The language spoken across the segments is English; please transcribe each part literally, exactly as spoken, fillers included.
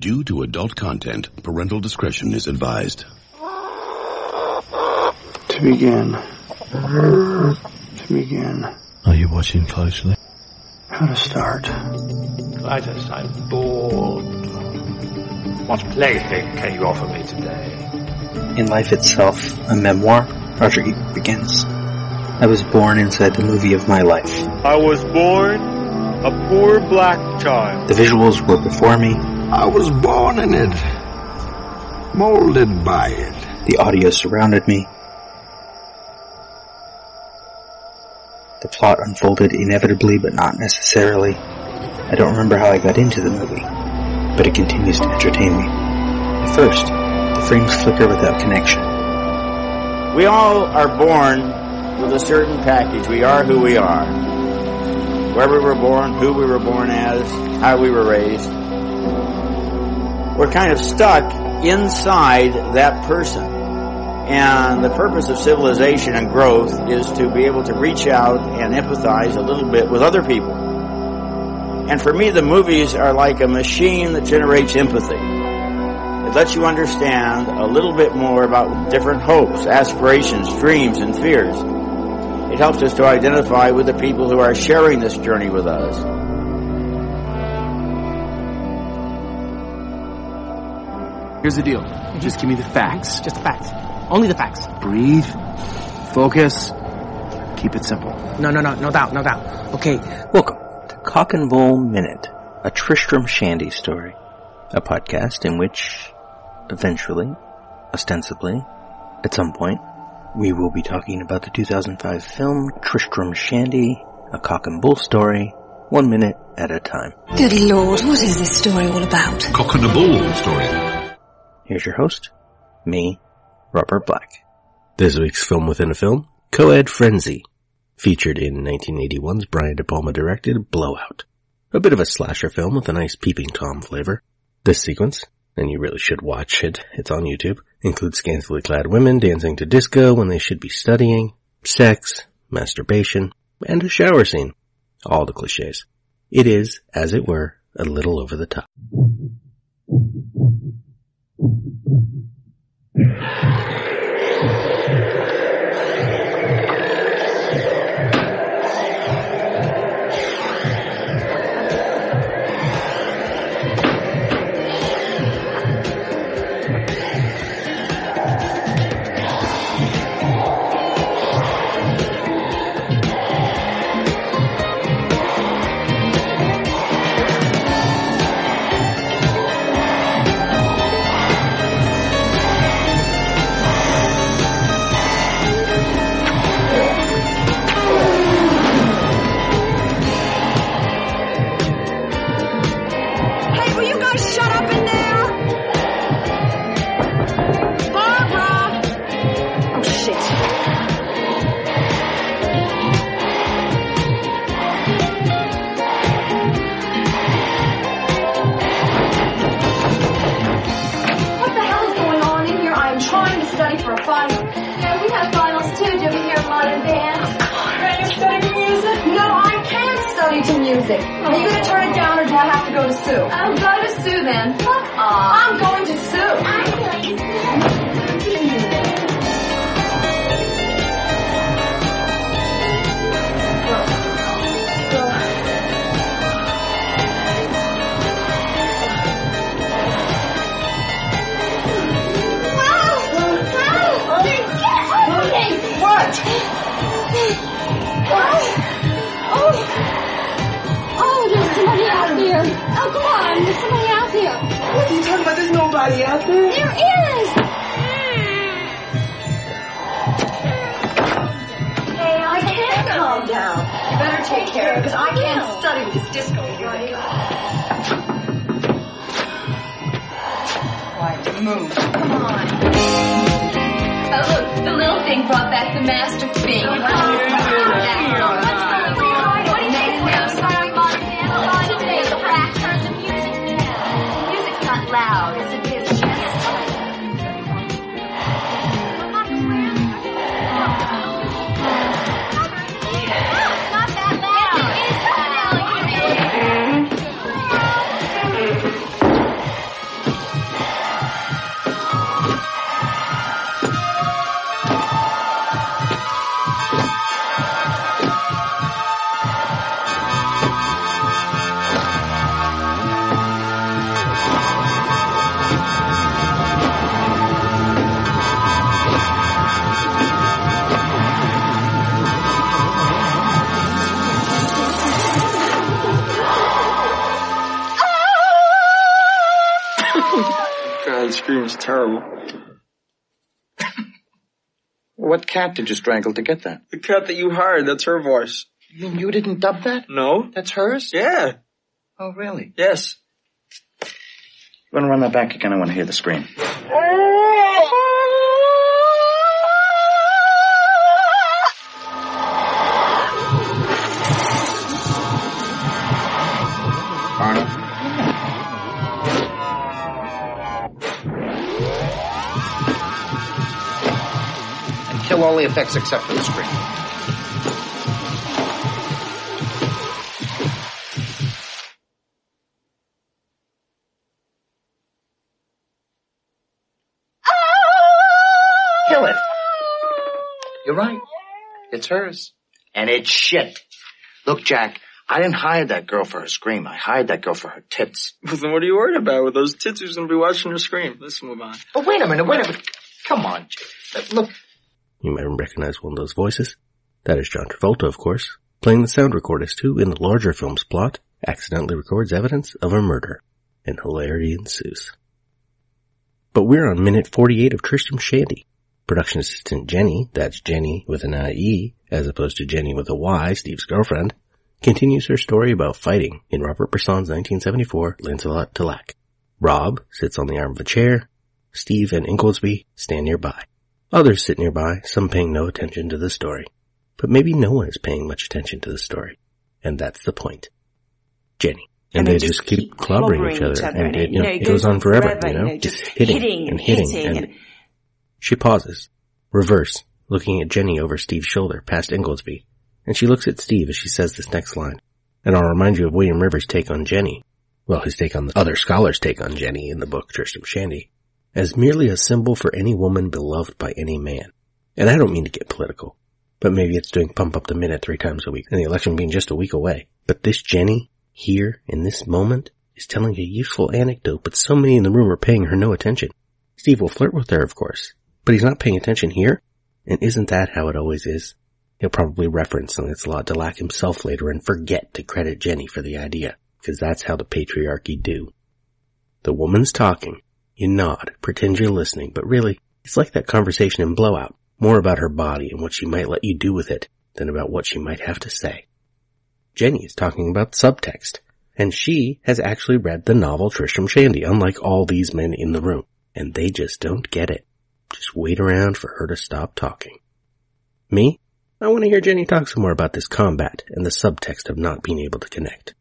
Due to adult content, parental discretion is advised. To begin. To begin. Are you watching closely? How to start? Clytus, I'm bored. What plaything can you offer me today? In Life Itself, a memoir, Roger Ebert begins. I was born inside the movie of my life. I was born a poor black child. The visuals were before me. I was born in it, molded by it. The audio surrounded me. The plot unfolded inevitably, but not necessarily. I don't remember how I got into the movie, but it continues to entertain me. At first, the frames flicker without connection. We all are born with a certain package. We are who we are. Where we were born, who we were born as, how we were raised. We're kind of stuck inside that person. And the purpose of civilization and growth is to be able to reach out and empathize a little bit with other people. And for me, the movies are like a machine that generates empathy. It lets you understand a little bit more about different hopes, aspirations, dreams, and fears. It helps us to identify with the people who are sharing this journey with us. Here's the deal. Just give me the facts. Just the facts. Only the facts. Breathe. Focus. Keep it simple. No, no, no. No doubt. No doubt. Okay. Welcome to Cock and Bull Minute, a Tristram Shandy story, a podcast in which, eventually, ostensibly, at some point, we will be talking about the two thousand five film Tristram Shandy, a cock and bull story, one minute at a time. Good Lord, what is this story all about? Cock and a bull story. Here's your host, me, Robert Black. This week's film within a film, Co-ed Frenzy, featured in nineteen eighty-one's Brian De Palma directed Blowout. A bit of a slasher film with a nice peeping Tom flavor. This sequence, and you really should watch it, it's on YouTube, includes scantily clad women dancing to disco when they should be studying, sex, masturbation, and a shower scene. All the cliches. It is, as it were, a little over the top. Are you going to turn it down or do I have to go to Sue? I'm going to Sue then. Fuck off. I'm going to Sue. I'm going to Sue. Wow. Wow. What? What? Oh. Somebody out here. Oh, come on. There's somebody out here. What are you talking about? There's nobody out there. There is. Hey, I can't calm down. You better take care of it because I can't no. study with this disco. Right? Quiet, move. Come on. Oh, look. The little thing brought back the master thing. Oh, oh, oh, that scream is terrible. What cat did you strangle to get that? The cat that you hired. That's her voice. You mean you didn't dub that? No. That's hers? Yeah. Oh, really? Yes. You want to run that back again? I want to hear the scream. Kill all the effects except for the screen. Kill it. You're right. It's hers. And it's shit. Look, Jack, I didn't hire that girl for her scream. I hired that girl for her tits. Well, then what are you worried about? With those tits, who's going to be watching her scream? Let's move on. Oh, wait a minute, wait a minute. Come on, Jack. Look. You may recognize one of those voices. That is John Travolta, of course, playing the sound recordist who, in the larger film's plot, accidentally records evidence of a murder, and hilarity ensues. But we're on minute forty-eight of Tristram Shandy. Production assistant Jenny, that's Jenny with an I E, as opposed to Jenny with a Y, Steve's girlfriend, continues her story about fighting in Robert Bresson's nineteen seventy-four Lancelot du Lac. Rob sits on the arm of a chair. Steve and Ingoldsby stand nearby. Others sit nearby, some paying no attention to the story. But maybe no one is paying much attention to the story. And that's the point. Jenny. And, and they, they just keep, keep clobbering each other. Each other and, and it, you know, know, it goes on forever, forever you know, you know just, just hitting, hitting and hitting. hitting and, and She pauses, reverse, looking at Jenny over Steve's shoulder, past Ingoldsby. And she looks at Steve as she says this next line. And I'll remind you of William Rivers' take on Jenny. Well, his take on the other scholar's take on Jenny in the book Tristram Shandy. As merely a symbol for any woman beloved by any man. And I don't mean to get political, but maybe it's doing Pump Up the Minute three times a week, and the election being just a week away. But this Jenny, here, in this moment, is telling a useful anecdote, but so many in the room are paying her no attention. Steve will flirt with her, of course, but he's not paying attention here, and isn't that how it always is? He'll probably reference Lancelot du Lac himself later and forget to credit Jenny for the idea, because that's how the patriarchy do. The woman's talking. You nod, pretend you're listening, but really, it's like that conversation in Blowout, more about her body and what she might let you do with it than about what she might have to say. Jenny is talking about subtext, and she has actually read the novel Tristram Shandy, unlike all these men in the room, and they just don't get it. Just wait around for her to stop talking. Me? I want to hear Jenny talk some more about this combat and the subtext of not being able to connect.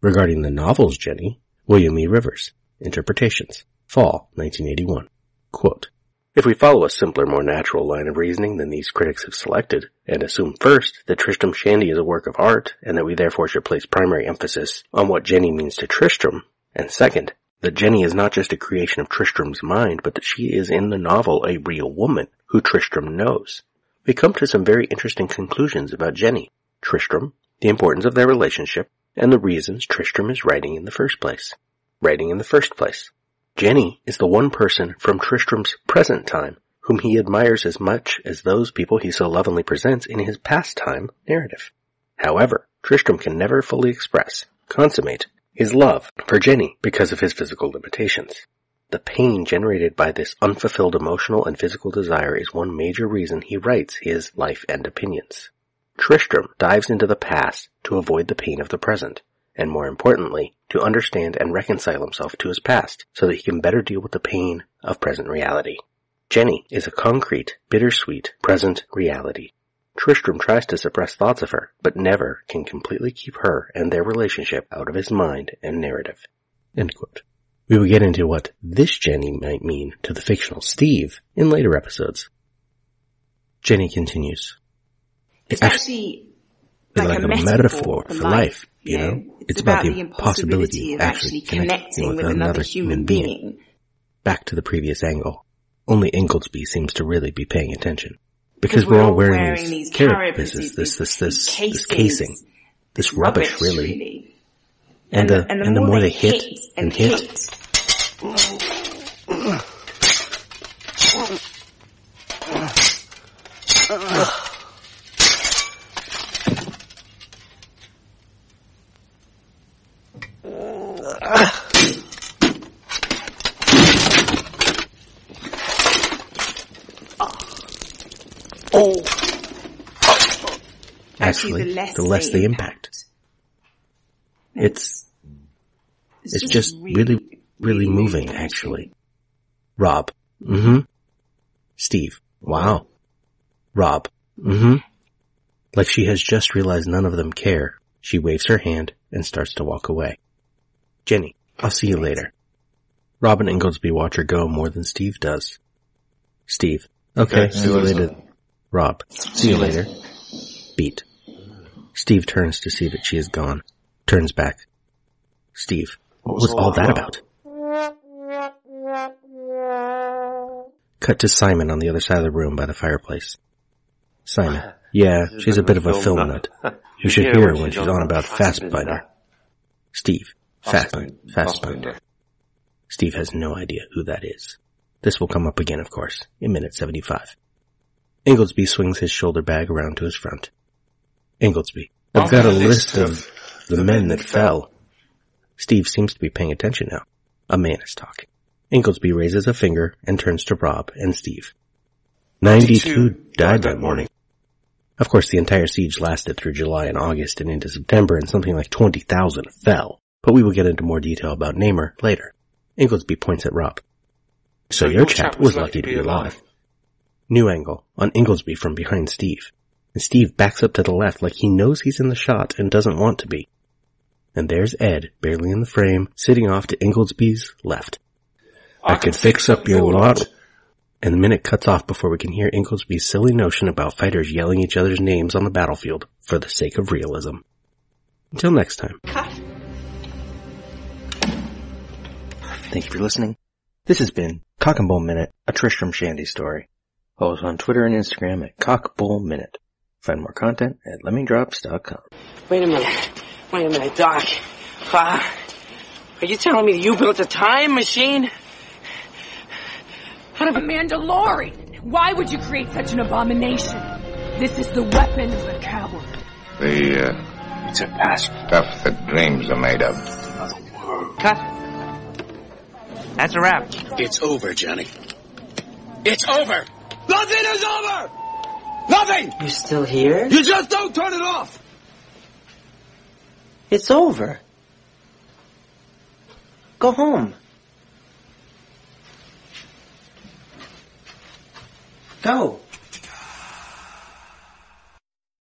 Regarding the novel's Jenny, William E. Rivers. Interpretations. Fall, nineteen eighty-one. Quote, if we follow a simpler, more natural line of reasoning than these critics have selected, and assume first that Tristram Shandy is a work of art, and that we therefore should place primary emphasis on what Jenny means to Tristram, and second, that Jenny is not just a creation of Tristram's mind, but that she is in the novel a real woman who Tristram knows, we come to some very interesting conclusions about Jenny, Tristram, the importance of their relationship, and the reasons Tristram is writing in the first place. Writing in the first place. Jenny is the one person from Tristram's present time whom he admires as much as those people he so lovingly presents in his past time narrative. However, Tristram can never fully express, consummate, his love for Jenny because of his physical limitations. The pain generated by this unfulfilled emotional and physical desire is one major reason he writes his Life and Opinions. Tristram dives into the past to avoid the pain of the present, and more importantly, to understand and reconcile himself to his past so that he can better deal with the pain of present reality. Jenny is a concrete, bittersweet, present reality. Tristram tries to suppress thoughts of her, but never can completely keep her and their relationship out of his mind and narrative. End quote. We will get into what this Jenny might mean to the fictional Steve in later episodes. Jenny continues. It's actually like, like a, a metaphor, metaphor for life. life. You know, it's, it's about, about the impossibility of actually connecting, connecting with, with another, another human being. being. Back to the previous angle. Only Ingoldsby seems to really be paying attention. Because we're, we're all wearing, wearing these carapaces, this, this, this, casings, this casing, this rubbish, rubbish really. really. And, and, the, and, the, and the more they, they hit and hit. hit. actually, the less, the, less the impact. impact. It's, it's, it's just really, really, really moving, actually. Rob. Mm-hmm. Steve. Wow. Rob. Mm-hmm. Like she has just realized none of them care, she waves her hand and starts to walk away. Jenny. I'll see you later. Rob and Ingoldsby watch her go more than Steve does. Steve. Okay, okay see you later. Something. Rob. See you later. Beat. Steve turns to see that she is gone. Turns back. Steve. What was, what was all, all that about? Cut to Simon on the other side of the room by the fireplace. Simon. Yeah, she's a bit of a film nut. You should hear her when she's on about Fastbiter. Steve. Fast, Fastbiter. Steve has no idea who that is. This will come up again, of course, in minute seventy-five. Ingoldsby swings his shoulder bag around to his front. Ingoldsby. I've got a list of the men that fell. Steve seems to be paying attention now. A man is talking. Ingoldsby raises a finger and turns to Rob and Steve. ninety-two died that morning. Of course, the entire siege lasted through July and August and into September, and something like twenty thousand fell. But we will get into more detail about Namor later. Ingoldsby points at Rob. So, so your chap was lucky to be alive. alive. New angle on Ingoldsby from behind Steve. And Steve backs up to the left like he knows he's in the shot and doesn't want to be. And there's Ed, barely in the frame, sitting off to Ingoldsby's left. I, I could fix up your lot. And the minute cuts off before we can hear Ingoldsby's silly notion about fighters yelling each other's names on the battlefield for the sake of realism. Until next time. Cut. Thank you for listening. This has been Cock and Bull Minute, a Tristram Shandy story. Follow us on Twitter and Instagram at Cock Bull Minute. Find more content at lemming drops dot com. Wait a minute. Wait a minute, Doc. Uh, are you telling me you built a time machine? Out of a Mandalorian? Why would you create such an abomination? This is the weapon of the coward. The, uh... It's a past stuff that dreams are made of. Cut. That's a wrap. It's over, Johnny. It's over! Nothing is over! Nothing! You're still here? You just don't turn it off! It's over. Go home. Go.